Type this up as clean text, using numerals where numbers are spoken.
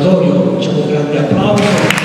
conservatorio, facciamo un grande applauso.